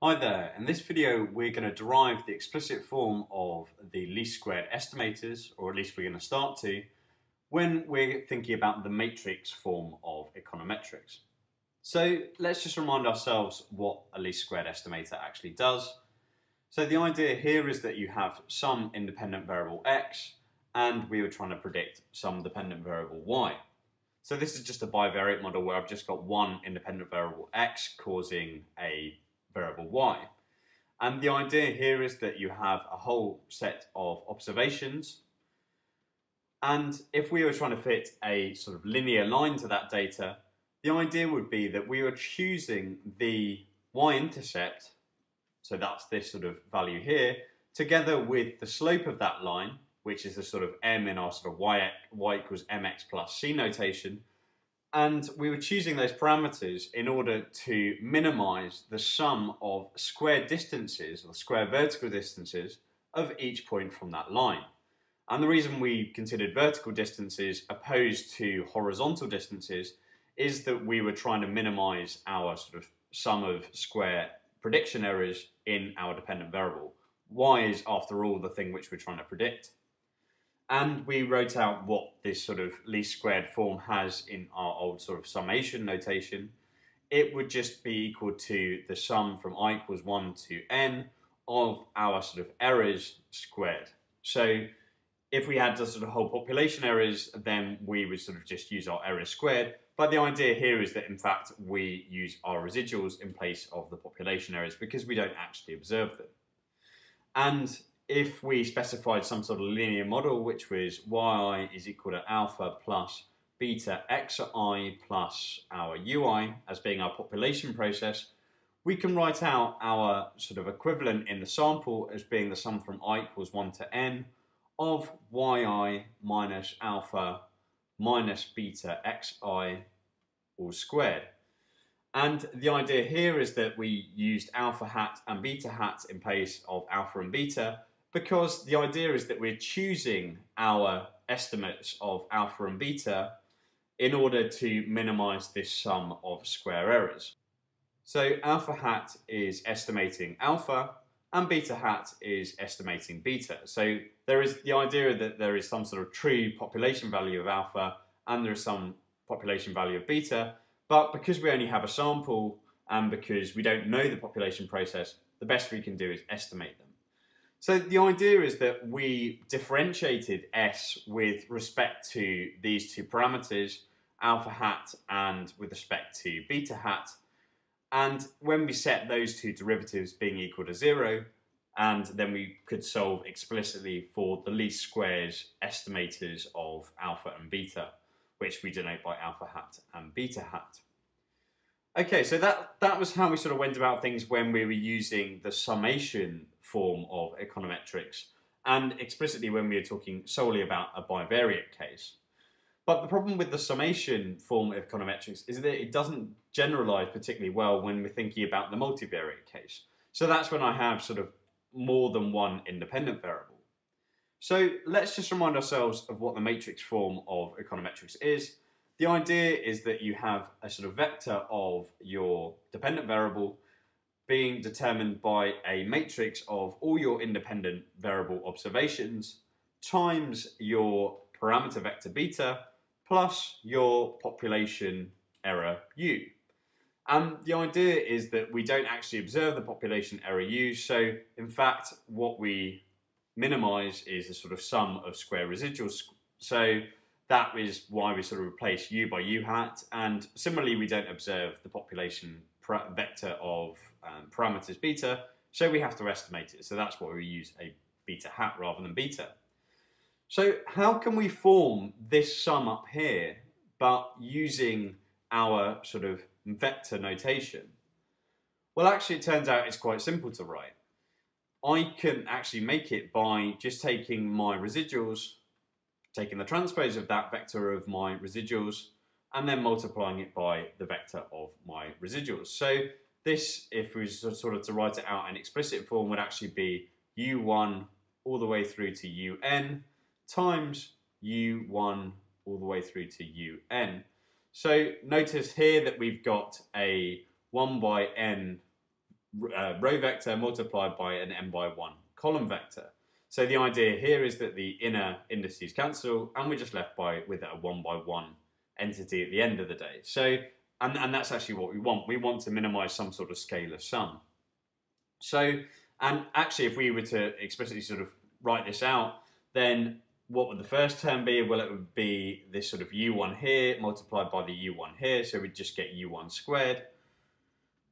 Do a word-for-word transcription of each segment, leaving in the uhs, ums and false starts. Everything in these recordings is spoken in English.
Hi there, in this video we're going to derive the explicit form of the least squared estimators, or at least we're going to start to, when we're thinking about the matrix form of econometrics. So let's just remind ourselves what a least squared estimator actually does. So the idea here is that you have some independent variable x, and we were trying to predict some dependent variable y. So this is just a bivariate model where I've just got one independent variable x causing a variable y. And the idea here is that you have a whole set of observations, and if we were trying to fit a sort of linear line to that data, the idea would be that we were choosing the y-intercept, so that's this sort of value here, together with the slope of that line, which is the sort of m in our sort of y, y equals mx plus c notation. And we were choosing those parameters in order to minimize the sum of square distances, or square vertical distances, of each point from that line. And the reason we considered vertical distances opposed to horizontal distances is that we were trying to minimize our sort of sum of square prediction errors in our dependent variable. Y is, after all, the thing which we're trying to predict. And we wrote out what this sort of least squared form has in our old sort of summation notation. It would just be equal to the sum from I equals one to n of our sort of errors squared. So if we had the sort of whole population errors, then we would sort of just use our errors squared. But the idea here is that, in fact, we use our residuals in place of the population errors because we don't actually observe them. And if we specified some sort of linear model, which was yi is equal to alpha plus beta xi plus our ui as being our population process, we can write out our sort of equivalent in the sample as being the sum from I equals one to n of yi minus alpha minus beta xi all squared. And the idea here is that we used alpha hat and beta hat in place of alpha and beta, because the idea is that we're choosing our estimates of alpha and beta in order to minimize this sum of square errors. So alpha hat is estimating alpha and beta hat is estimating beta. So there is the idea that there is some sort of true population value of alpha and there is some population value of beta, but because we only have a sample and because we don't know the population process, the best we can do is estimate them. So the idea is that we differentiated S with respect to these two parameters, alpha hat and with respect to beta hat. And when we set those two derivatives being equal to zero, and then we could solve explicitly for the least squares estimators of alpha and beta, which we denote by alpha hat and beta hat. Okay, so that, that was how we sort of went about things when we were using the summation form of econometrics, and explicitly when we were talking solely about a bivariate case. But the problem with the summation form of econometrics is that it doesn't generalize particularly well when we're thinking about the multivariate case. So that's when I have sort of more than one independent variable. So let's just remind ourselves of what the matrix form of econometrics is. The idea is that you have a sort of vector of your dependent variable being determined by a matrix of all your independent variable observations times your parameter vector beta plus your population error u. And the idea is that we don't actually observe the population error u, so in fact what we minimize is the sort of sum of square residuals. So that is why we sort of replace u by u hat. And similarly, we don't observe the population vector of um, parameters beta, so we have to estimate it. So that's why we use a beta hat rather than beta. So how can we form this sum up here, but using our sort of vector notation? Well, actually, it turns out it's quite simple to write. I can actually make it by just taking my residuals, taking the transpose of that vector of my residuals, and then multiplying it by the vector of my residuals. So this, if we sort of to write it out in explicit form, would actually be u one all the way through to un times u one all the way through to un. So notice here that we've got a one by n uh, row vector multiplied by an n by one column vector. So the idea here is that the inner indices cancel and we're just left by with a one by one entity at the end of the day. So, and, and that's actually what we want. We want to minimize some sort of scalar sum. So, and actually if we were to explicitly sort of write this out, then what would the first term be? Well, it would be this sort of u one here multiplied by the u one here. So we'd just get u one squared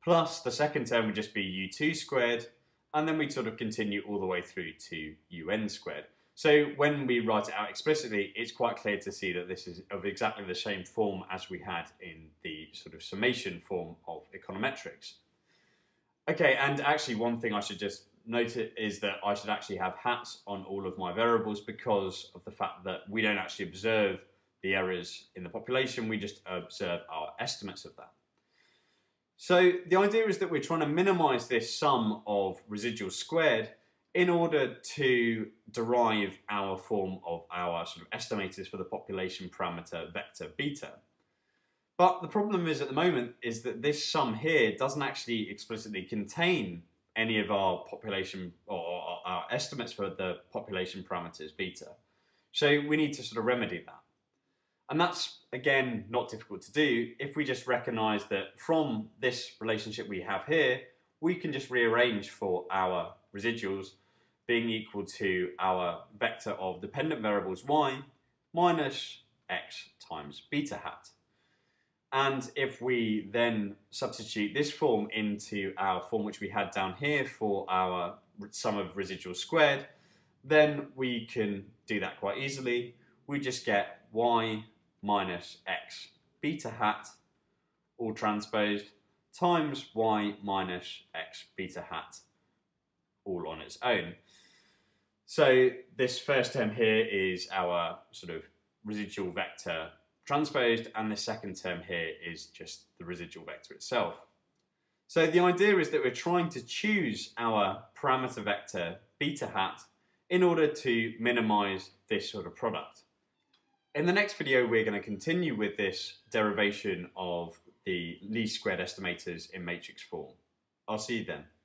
plus the second term would just be u two squared. And then we'd sort of continue all the way through to un squared. So when we write it out explicitly, it's quite clear to see that this is of exactly the same form as we had in the sort of summation form of econometrics. Okay, and actually one thing I should just note is that I should actually have hats on all of my variables because of the fact that we don't actually observe the errors in the population, we just observe our estimates of that. So the idea is that we're trying to minimize this sum of residuals squared in order to derive our form of our sort of estimators for the population parameter vector beta. But the problem is at the moment is that this sum here doesn't actually explicitly contain any of our population or our estimates for the population parameters beta. So we need to sort of remedy that. And that's, again, not difficult to do if we just recognise that from this relationship we have here, we can just rearrange for our residuals being equal to our vector of dependent variables y minus x times beta hat. And if we then substitute this form into our form which we had down here for our sum of residuals squared, then we can do that quite easily. We just get y minus x beta hat, all transposed, times y minus x beta hat, all on its own. So this first term here is our sort of residual vector transposed, and the second term here is just the residual vector itself. So the idea is that we're trying to choose our parameter vector beta hat in order to minimize this sort of product. In the next video, we're going to continue with this derivation of the least squared estimators in matrix form. I'll see you then.